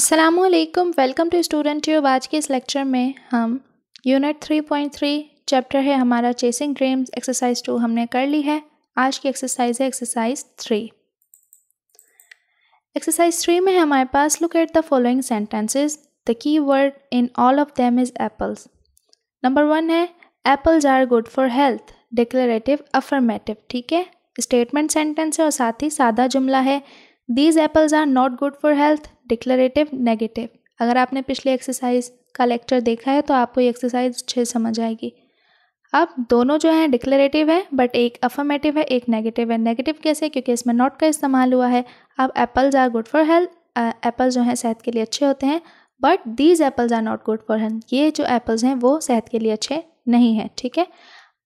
अस्सलामुअलैकुम, welcome to स्टूडेंटियो। आज के इस लेक्चर में हम यूनिट 3.3 चैप्टर है हमारा चेसिंग ड्रीम्स, एक्सरसाइज 2 हमने कर ली है। आज की एक्सरसाइज है एक्सरसाइज 3। एक्सरसाइज 3 में हमारे पास look at the following sentences, the key word in all of them is apples. Number 1 है apples are good for health, declarative affirmative, ठीक है, स्टेटमेंट सेंटेंस है और साथ ही सादा जुमला है। These apples are not good for health, declarative negative. अगर आपने पिछले एक्सरसाइज का लेक्चर देखा है तो आपको ये एक्सरसाइज अच्छे समझ आएगी। अब दोनों जो हैं डिक्लेरेटिव है बट एक अफर्मेटिव है, एक नेगेटिव है। नेगेटिव कैसे? क्योंकि इसमें नॉट का इस्तेमाल हुआ है। अब apples are good for health, apples जो हैं सेहत के लिए अच्छे होते हैं, but these apples are not good for health, ये जो एप्पल्स हैं वो सेहत के लिए अच्छे नहीं हैं, ठीक है।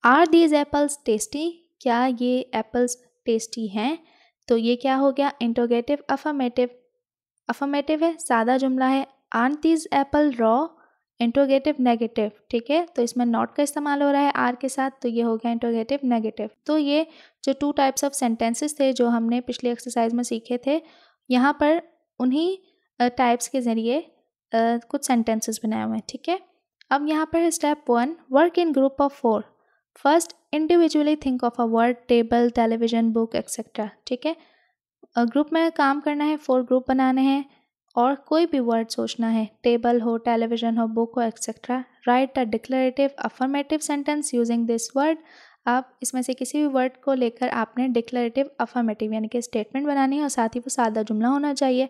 आर दीज एप्पल्स टेस्टी, क्या ये एप्पल्स टेस्टी हैं? तो ये क्या हो गया? इंटरोगेटिव अफर्मेटिव, अफर्मेटिव है, सादा जुमला है। Aren't these apple raw, interrogative negative, ठीक है, तो इसमें नॉट का इस्तेमाल हो रहा है आर के साथ, तो ये हो गया इंटरोगेटिव नेगेटिव। तो ये जो 2 टाइप्स ऑफ सेंटेंसेस थे जो हमने पिछले एक्सरसाइज में सीखे थे, यहाँ पर उन्हीं टाइप्स के ज़रिए कुछ सेंटेंसेस बनाए हुए हैं, ठीक है। अब यहाँ पर है step 1, work in group of 4। First, individually think of a word, table, television, book etcetera, ठीक है। ग्रुप में काम करना है, 4 ग्रुप बनाने हैं और कोई भी वर्ड सोचना है, टेबल हो, टेलीविजन हो, बुक हो etcetera. Write a declarative affirmative sentence using this word. आप इसमें से किसी भी वर्ड को लेकर आपने डिक्लेरेटिव अफर्मेटिव यानी कि स्टेटमेंट बनानी है और साथ ही वो सादा जुमला होना चाहिए।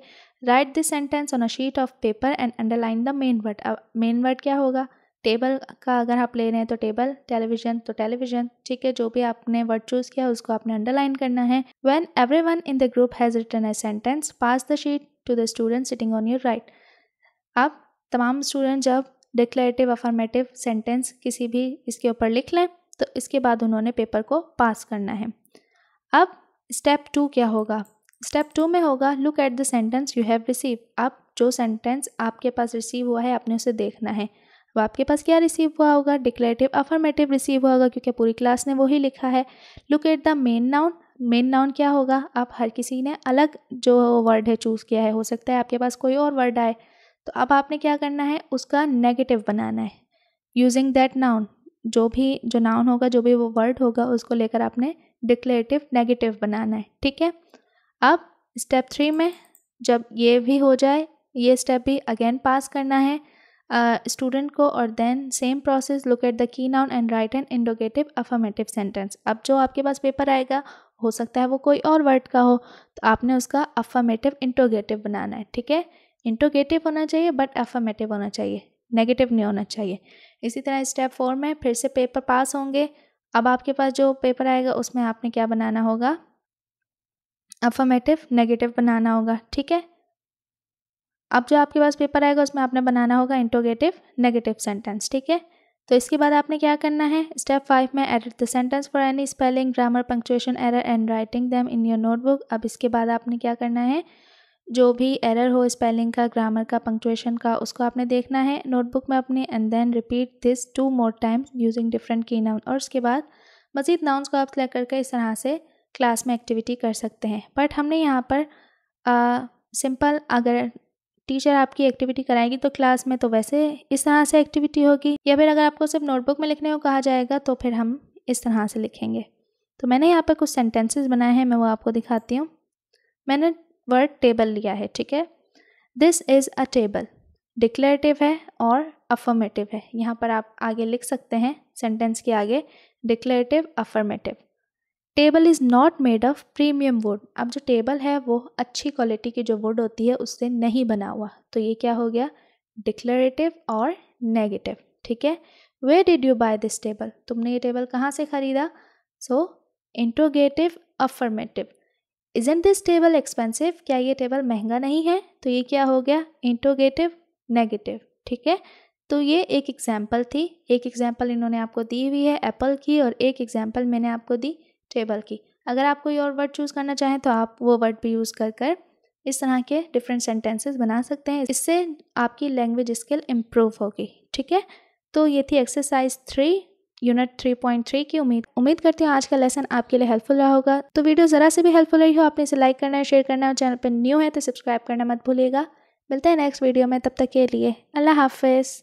Write this sentence on a sheet of paper and underline the main word. अब मेन वर्ड क्या होगा? टेबल का अगर आप ले रहे हैं तो टेबल, टेलीविजन तो टेलीविजन, ठीक है। जो भी आपने वर्ड चूज़ किया उसको आपने अंडरलाइन करना है। When everyone in the group has written a sentence, pass the sheet to the student sitting on your right. अब तमाम स्टूडेंट जब डिक्लेरेटिव अफर्मेटिव सेंटेंस किसी भी इसके ऊपर लिख लें तो इसके बाद उन्होंने पेपर को पास करना है। अब स्टेप 2 क्या होगा? स्टेप 2 में होगा look at the sentence you have receive. अब जो सेंटेंस आपके पास रिसीव हुआ है आपने उसे देखना है। अब आपके पास क्या रिसीव हुआ होगा? डिक्लेरेटिव अफर्मेटिव रिसीव हुआ होगा क्योंकि पूरी क्लास ने वही लिखा है। Look at the main noun, main noun क्या होगा? आप हर किसी ने अलग जो वर्ड है चूज़ किया है, हो सकता है आपके पास कोई और वर्ड आए, तो अब आपने क्या करना है? उसका नेगेटिव बनाना है यूजिंग दैट नाउन। जो नाउन होगा, जो भी वो वर्ड होगा उसको लेकर आपने डिक्लेरेटिव नेगेटिव बनाना है, ठीक है। अब स्टेप 3 में जब ये भी हो जाए, ये स्टेप भी अगेन पास करना है स्टूडेंट को और then same process look at the key noun and write an indicative affirmative sentence. अब जो आपके पास पेपर आएगा हो सकता है वो कोई और वर्ड का हो, तो आपने उसका अफर्मेटिव इंटरोगेटिव बनाना है, ठीक है। इंटरोगेटिव होना चाहिए बट अफर्मेटिव होना चाहिए, नेगेटिव नहीं होना चाहिए। इसी तरह स्टेप 4 में फिर से पेपर पास होंगे। अब आपके पास जो पेपर आएगा उसमें आपने क्या बनाना होगा? अफर्मेटिव नेगेटिव बनाना होगा, ठीक है। अब जो आपके पास पेपर आएगा उसमें आपने बनाना होगा इंटरोगेटिव नेगेटिव सेंटेंस, ठीक है। तो इसके बाद आपने क्या करना है? स्टेप 5 में edit the sentence for any spelling, grammar, punctuation error and writing them in your notebook. अब इसके बाद आपने क्या करना है? जो भी एरर हो स्पेलिंग का, ग्रामर का, पंक्चुएशन का, उसको आपने देखना है नोटबुक में अपने and then repeat this 2 more times using different की नाउन। और उसके बाद मजीद नाउन्स को आप सेलेक्ट करके इस तरह से क्लास में एक्टिविटी कर सकते हैं। बट हमने यहाँ पर सिंपल, अगर टीचर आपकी एक्टिविटी कराएगी तो क्लास में तो वैसे इस तरह से एक्टिविटी होगी, या फिर अगर आपको सिर्फ नोटबुक में लिखने को कहा जाएगा तो फिर हम इस तरह से लिखेंगे। तो मैंने यहाँ पर कुछ सेंटेंसेस बनाए हैं, मैं वो आपको दिखाती हूँ। मैंने वर्ड टेबल लिया है, ठीक है। This is a table, declarative है और अफर्मेटिव है। यहाँ पर आप आगे लिख सकते हैं सेंटेंस के आगे declarative affirmative. Table is not made of premium wood. अब जो टेबल है वो अच्छी क्वालिटी की जो वुड होती है उससे नहीं बना हुआ, तो ये क्या हो गया? डिक्लेरेटिव और नेगेटिव, ठीक है। Where did you buy this table, तुमने ये टेबल कहाँ से ख़रीदा? So interrogative affirmative. Isn't this table expensive, क्या ये टेबल महंगा नहीं है? तो ये क्या हो गया? इंट्रोगेटिव नेगेटिव, ठीक है। तो ये एक एग्जाम्पल थी, एक एग्जाम्पल इन्होंने आपको दी हुई है एप्पल की और एक एग्जाम्पल मैंने आपको दी टेबल की। अगर आप कोई और वर्ड चूज़ करना चाहें तो आप वो वर्ड भी यूज़ कर इस तरह के डिफरेंट सेंटेंसेस बना सकते हैं। इससे आपकी लैंग्वेज स्किल इम्प्रूव होगी, ठीक है। तो ये थी एक्सरसाइज 3 यूनिट 3.3 की। उम्मीद करती हूँ आज का लेसन आपके लिए हेल्पफुल रहा होगा। तो वीडियो ज़रा से भी हेल्पफुल रही हो आपने इसे लाइक करना है, शेयर करना है और चैनल पर न्यू है तो सब्सक्राइब करना मत भूलिएगा। मिलते हैं नेक्स्ट वीडियो में, तब तक के लिए अल्लाह हाफिज़।